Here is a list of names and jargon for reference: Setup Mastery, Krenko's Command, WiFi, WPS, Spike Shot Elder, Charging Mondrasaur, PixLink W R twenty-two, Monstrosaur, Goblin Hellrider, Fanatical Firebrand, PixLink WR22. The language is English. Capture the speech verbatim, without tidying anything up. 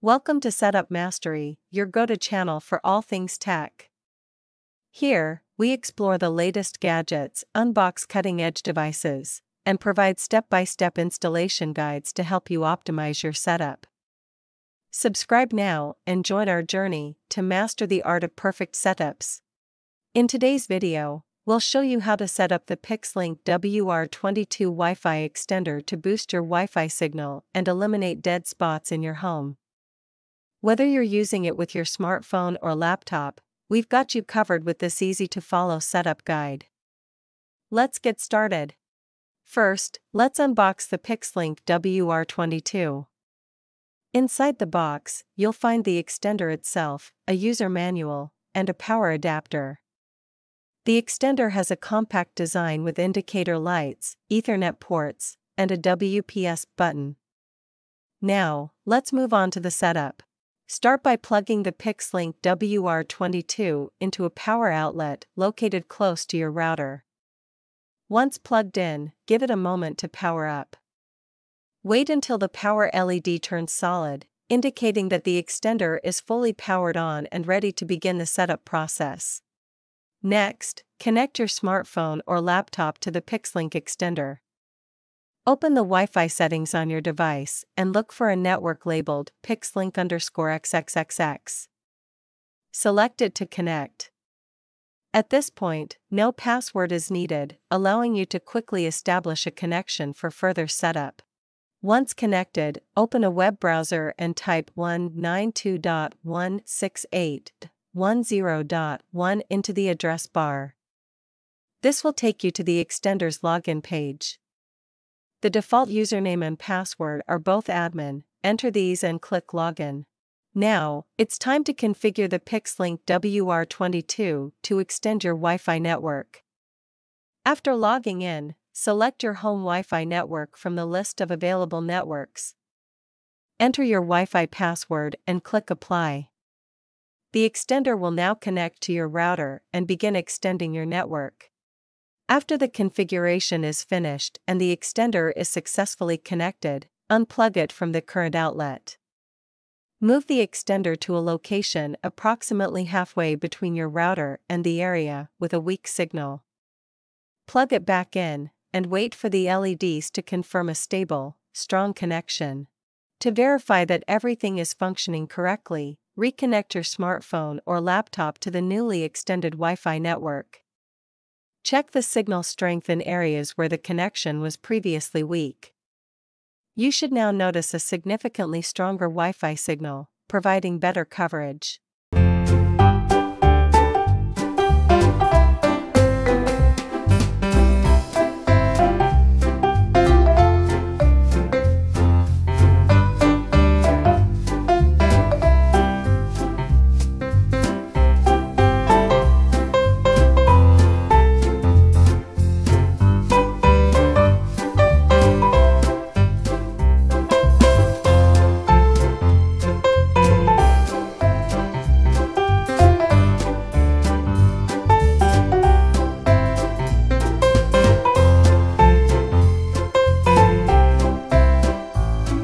Welcome to Setup Mastery, your go-to channel for all things tech. Here, we explore the latest gadgets, unbox cutting-edge devices, and provide step-by-step installation guides to help you optimize your setup. Subscribe now and join our journey to master the art of perfect setups. In today's video, we'll show you how to set up the PixLink W R twenty-two Wi-Fi extender to boost your Wi-Fi signal and eliminate dead spots in your home. Whether you're using it with your smartphone or laptop, we've got you covered with this easy-to-follow setup guide. Let's get started. First, let's unbox the PixLink W R twenty-two. Inside the box, you'll find the extender itself, a user manual, and a power adapter. The extender has a compact design with indicator lights, Ethernet ports, and a W P S button. Now, let's move on to the setup. Start by plugging the PixLink W R twenty-two into a power outlet located close to your router. Once plugged in, give it a moment to power up. Wait until the power L E D turns solid, indicating that the extender is fully powered on and ready to begin the setup process. Next, connect your smartphone or laptop to the PixLink extender. Open the Wi-Fi settings on your device and look for a network labeled PixLink underscore XXXX. Select it to connect. At this point, no password is needed, allowing you to quickly establish a connection for further setup. Once connected, open a web browser and type one ninety-two dot one sixty-eight dot ten dot one into the address bar. This will take you to the extender's login page. The default username and password are both admin. Enter these and click Login. Now, it's time to configure the PixLink W R twenty-two to extend your Wi-Fi network. After logging in, select your home Wi-Fi network from the list of available networks. Enter your Wi-Fi password and click Apply. The extender will now connect to your router and begin extending your network. After the configuration is finished and the extender is successfully connected, unplug it from the current outlet. Move the extender to a location approximately halfway between your router and the area with a weak signal. Plug it back in and wait for the L E Ds to confirm a stable, strong connection. To verify that everything is functioning correctly, reconnect your smartphone or laptop to the newly extended Wi-Fi network. Check the signal strength in areas where the connection was previously weak. You should now notice a significantly stronger Wi-Fi signal, providing better coverage.